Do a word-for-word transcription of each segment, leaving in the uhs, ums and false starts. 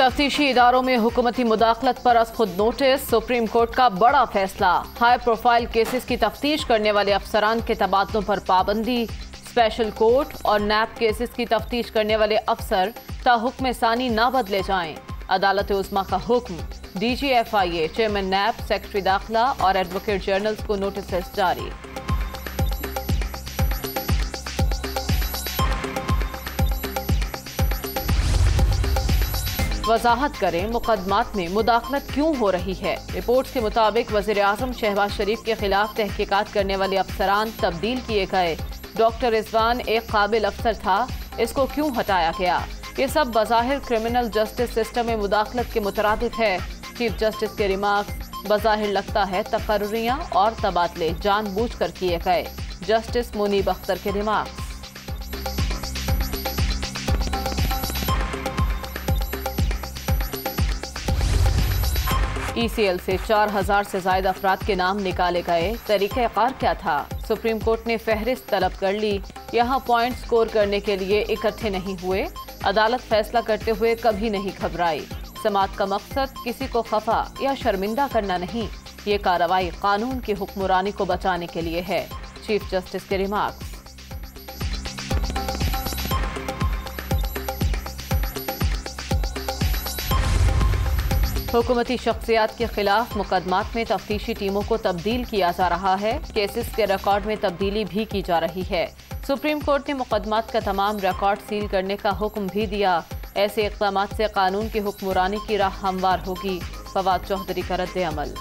तफ्तीशी इदारों में हुकूमती मुदाखलत पर अस खुद नोटिस, सुप्रीम कोर्ट का बड़ा फैसला। हाई प्रोफाइल केसेस की तफ्तीश करने वाले अफसरान के तबादलों पर पाबंदी। स्पेशल कोर्ट और नैप केसेस की तफ्तीश करने वाले अफसर ता हुक्म सानी ना बदले जाएं। अदालत उज़्मा का हुक्म, D G F I A chairman NAB, secretary दाखिला और एडवोकेट जनरल्स को नोटिस जारी। वजाहत करें मुकदमात में मुदाखलत क्यों हो रही है। रिपोर्ट्स के मुताबिक वज़ीर आज़म शहबाज शरीफ के खिलाफ तहकीकात करने वाले अफसरान तब्दील किए गए। डॉक्टर रिजवान एक काबिल अफसर था, इसको क्यों हटाया गया। ये सब बज़ाहिर क्रिमिनल जस्टिस सिस्टम में मुदाखलत के मुतरादिफ है। चीफ जस्टिस के रिमार्क, बज़ाहिर लगता है तकर्रियाँ और तबादले जानबूझकर किए गए। जस्टिस मुनीब अख्तर के रिमार्क। ई सी एल से चार हजार से ज्यादा अफराद के नाम निकाले गए। तरीक़ाकार क्या था। सुप्रीम कोर्ट ने फहरिस्त तलब कर ली। यहाँ पॉइंट स्कोर करने के लिए इकट्ठे नहीं हुए। अदालत फैसला करते हुए कभी नहीं घबराई। समात का मकसद किसी को खफा या शर्मिंदा करना नहीं। ये कार्रवाई कानून की हुक्मरानी को बचाने के लिए है। चीफ जस्टिस के रिमार्क। हुकूमती शख्सियात के खिलाफ मुकदमात में तफ्तीशी टीमों को तब्दील किया जा रहा है। केसेस के रिकॉर्ड में तब्दीली भी की जा रही है। सुप्रीम कोर्ट ने मुकदमात का तमाम रिकॉर्ड सील करने का हुक्म भी दिया। ऐसे इक़दाम से कानून की हुक्मरानी की राह हमवार होगी। फवाद चौधरी का रद्द अमल।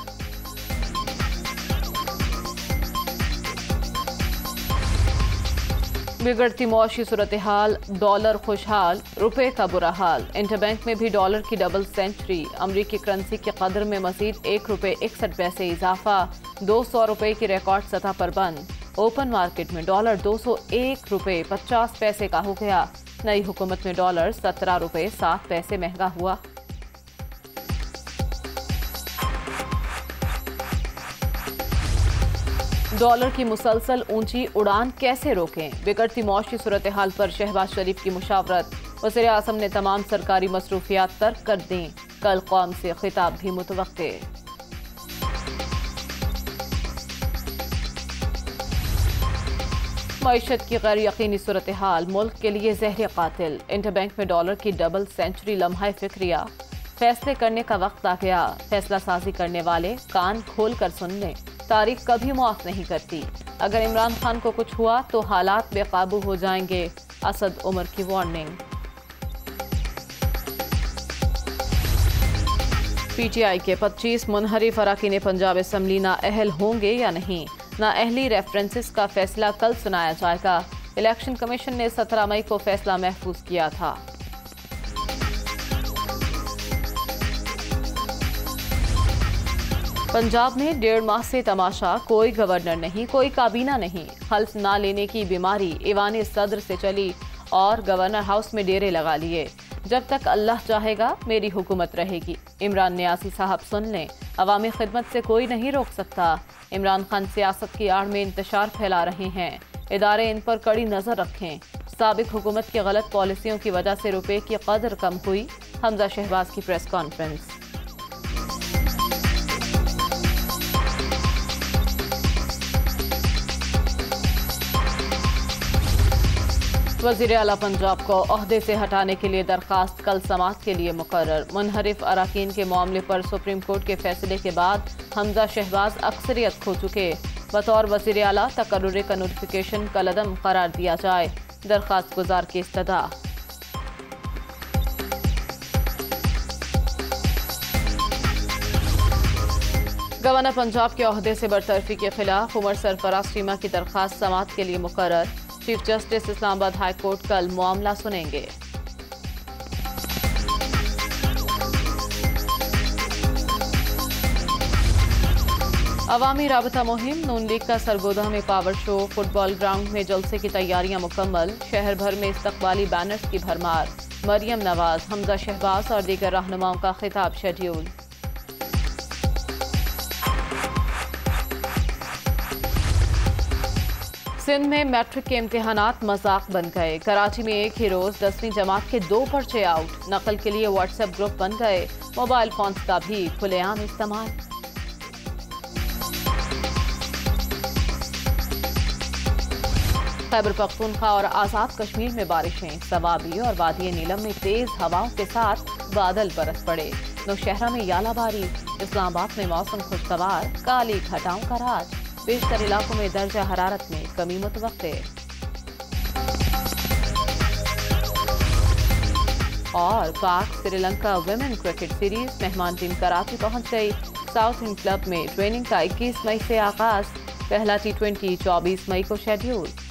बिगड़ती मौशी सूरत हाल, डॉलर खुशहाल, रुपए का बुरा हाल। इंटरबैंक में भी डॉलर की डबल सेंचुरी। अमरीकी करेंसी की कदर में मजीद एक रुपये इकसठ पैसे इजाफा। दो सौ रुपये की रिकॉर्ड सतह पर बंद। ओपन मार्केट में डॉलर दो सौ एक रुपये पचास पैसे का हो गया। नई हुकूमत में डॉलर सत्रह रुपये सात पैसे महंगा हुआ। डॉलर की मुसलसल ऊंची उड़ान कैसे रोकें। बिगड़ती मौशी सूरत हाल पर शहबाज शरीफ की मुशावरत। वज़ीर आज़म ने तमाम सरकारी मसरूफियात तर्क कर दी। कल कौम से खिताब भी मुतवक्के। मईशत की गैर यकीनी सूरत हाल मुल्क के लिए जहर कातिल। इंटरबैंक में डॉलर की डबल सेंचुरी, लम्हा फिक्रिया। फैसले करने का वक्त आ गया। फैसला साजी करने वाले कान खोल कर सुनने। तारीख कभी मुआफ नहीं करती। अगर इमरान खान को कुछ हुआ तो हालात बेकाबू हो जाएंगे। असद उमर की वार्निंग। पी टी आई के पच्चीस मुनहरिफ अरकान पंजाब असम्बली ना अहल होंगे या नहीं। ना अहली रेफरेंसेस का फैसला कल सुनाया जाएगा। इलेक्शन कमीशन ने सत्रह मई को फैसला महफूज किया था। पंजाब में डेढ़ माह से तमाशा, कोई गवर्नर नहीं, कोई काबीना नहीं। हल्फ ना लेने की बीमारी ईवान सदर से चली और गवर्नर हाउस में डेरे लगा लिए। जब तक अल्लाह चाहेगा मेरी हुकूमत रहेगी। इमरान नियाज़ी साहब सुन लें, अवामी खिदमत से कोई नहीं रोक सकता। इमरान खान सियासत की आड़ में इंतशार फैला रहे हैं। इदारे इन पर कड़ी नज़र रखें। साबिक हुकूमत की गलत पॉलिसियों की वजह से रुपये की कदर कम हुई। हमज़ा शहबाज की प्रेस कॉन्फ्रेंस। वज़ीर आला पंजाब को ओहदे से हटाने के लिए दरख्वास्त कल समाअत के लिए मुकर्रर। मुनहरिफ अरकान के मामले पर सुप्रीम कोर्ट के फैसले के बाद हमज़ा शहबाज अक्सरियत खो चुके। बतौर वज़ीर आला तकर्रुर का नोटिफिकेशन का कलअदम करार दिया जाए। दरख्वास्त गुजार की इस्तदा। गवर्नर पंजाब के ओहदे से बरतरफी के खिलाफ उमर सरफराज सीमा की दरख्वास्त समाअत के लिए मुकर्रर। Chief justice Islamabad high court कल मामला सुनेंगे। अवामी राबता मुहिम, नून लीग का सरगोदा में पावर शो। फुटबॉल ग्राउंड में जलसे की तैयारियां मुकम्मल। शहर भर में इस्तकबाली बैनर्स की भरमार। मरियम नवाज, हमज़ा शहबाज और दीगर रहनुमाओं का खिताब शेड्यूल। सिंध में मैट्रिक के इम्तिहानात मजाक बन गए। कराची में एक ही रोज दसवीं जमात के दो पर्चे आउट। नकल के लिए व्हाट्सएप ग्रुप बन गए। मोबाइल फोन्स का भी खुलेआम इस्तेमाल। खैबर पख्तूनख्वा और आज़ाद कश्मीर में बारिशें। सवाबी और वादी नीलम में तेज हवाओं के साथ बादल बरस पड़े। नौशहरा में यालाबारी। इस्लामाबाद में मौसम खुशगवार, काली घटाओं का राज। बेशतर इलाकों में दर्जा हरारत में कमी मुतवक्के। और Pak Sri Lanka women cricket series मेहमान टीम कराची पहुंच गई। साउथ इन क्लब में ट्रेनिंग का इक्कीस मई से आगाज। पहला टी ट्वेंटी चौबीस मई को शेड्यूल।